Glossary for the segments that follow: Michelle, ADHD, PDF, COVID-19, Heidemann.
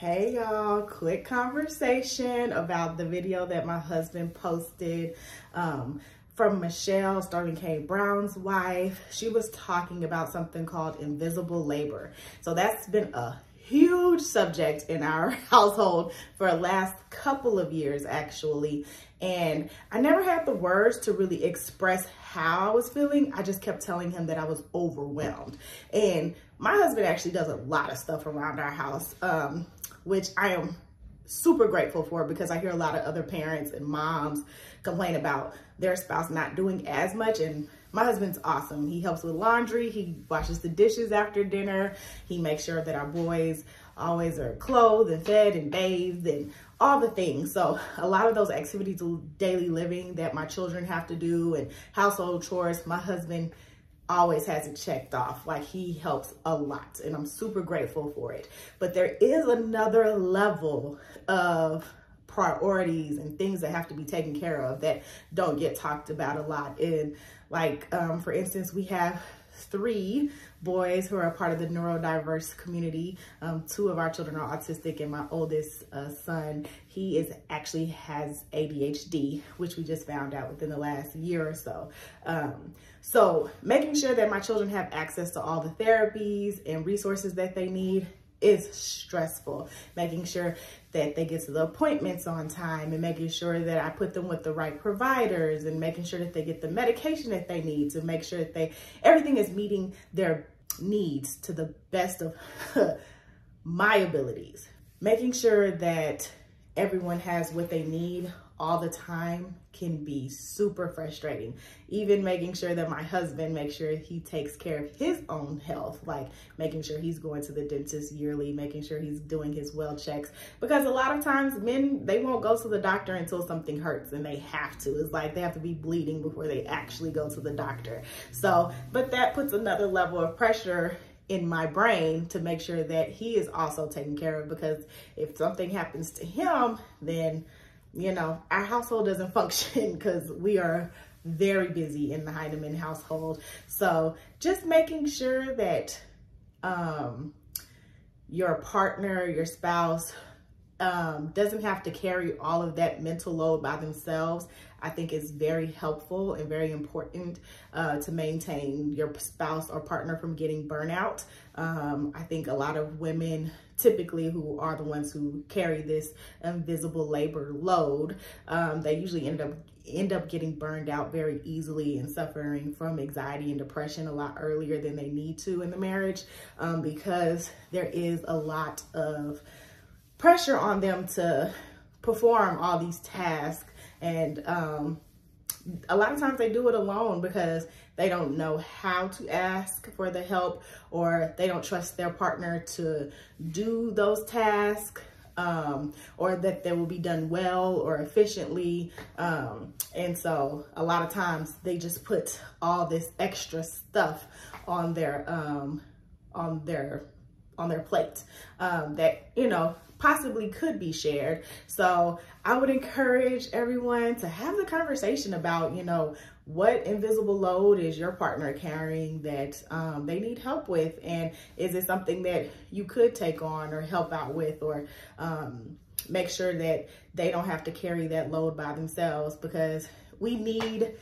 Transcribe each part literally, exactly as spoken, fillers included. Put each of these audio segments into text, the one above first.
Hey y'all, quick conversation about the video that my husband posted um, from Michelle, Sterling K. Brown's wife. She was talking about something called invisible labor. So that's been a huge subject in our household for the last couple of years, actually. And I never had the words to really express how I was feeling. I just kept telling him that I was overwhelmed. And my husband actually does a lot of stuff around our house. Um, which I am super grateful for, because I hear a lot of other parents and moms complain about their spouse not doing as much. And my husband's awesome. He helps with laundry. He washes the dishes after dinner. He makes sure that our boys always are clothed and fed and bathed and all the things. So a lot of those activities of daily living that my children have to do and household chores, my husband always has it checked off. Like, he helps a lot, and I'm super grateful for it. But there is another level of priorities and things that have to be taken care of that don't get talked about a lot. And like, um, for instance, we have three boys who are a part of the neurodiverse community. Um, two of our children are autistic, and my oldest uh, son, he is actually has A D H D, which we just found out within the last year or so. Um, so making sure that my children have access to all the therapies and resources that they need is stressful. Making sure that they get to the appointments on time, and making sure that I put them with the right providers, and making sure that they get the medication that they need, to make sure that they everything is meeting their needs to the best of my abilities. Making sure that everyone has what they need all the time can be super frustrating. Even making sure that my husband makes sure he takes care of his own health, like making sure he's going to the dentist yearly, making sure he's doing his well checks. Because a lot of times men, they won't go to the doctor until something hurts, and they have to. It's like they have to be bleeding before they actually go to the doctor. So, but that puts another level of pressure in my brain to make sure that he is also taken care of, because if something happens to him, then you know, our household doesn't function, because we are very busy in the Heidemann household. So just making sure that um, your partner, your spouse um, doesn't have to carry all of that mental load by themselves, I think is very helpful and very important uh, to maintain your spouse or partner from getting burnout. Um, I think a lot of women typically who are the ones who carry this invisible labor load, um, they usually end up end up getting burned out very easily and suffering from anxiety and depression a lot earlier than they need to in the marriage, um, because there is a lot of pressure on them to perform all these tasks. And um, a lot of times they do it alone because they don't know how to ask for the help, or they don't trust their partner to do those tasks, um, or that they will be done well or efficiently. Um, and so a lot of times they just put all this extra stuff on their, um, on their, on their plate um, that, you know, possibly could be shared. So I would encourage everyone to have the conversation about, you know, what invisible load is your partner carrying that um, they need help with? And is it something that you could take on or help out with, or um, make sure that they don't have to carry that load by themselves? Because we need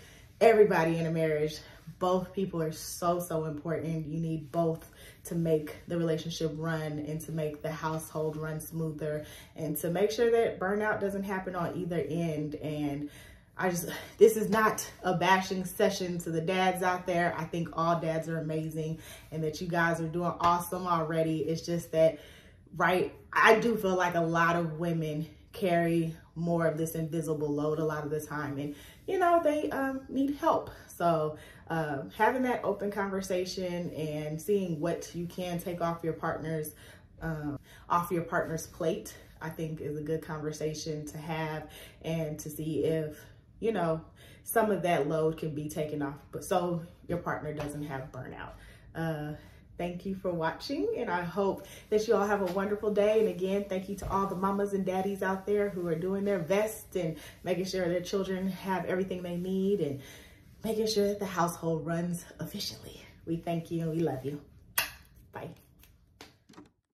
everybody in a marriage. Both people are so, so important. You need both to make the relationship run and to make the household run smoother and to make sure that burnout doesn't happen on either end. And I just, this is not a bashing session to the dads out there. I think all dads are amazing and that you guys are doing awesome already. It's just that, right, I do feel like a lot of women carry more of this invisible load a lot of the time, and you know, they um, need help. So uh, having that open conversation and seeing what you can take off your partner's um, off your partner's plate, I think is a good conversation to have, and to see if, you know, some of that load can be taken off, but so your partner doesn't have burnout. Uh, Thank you for watching, and I hope that you all have a wonderful day. And again, thank you to all the mamas and daddies out there who are doing their best and making sure their children have everything they need and making sure that the household runs efficiently. We thank you and we love you. Bye.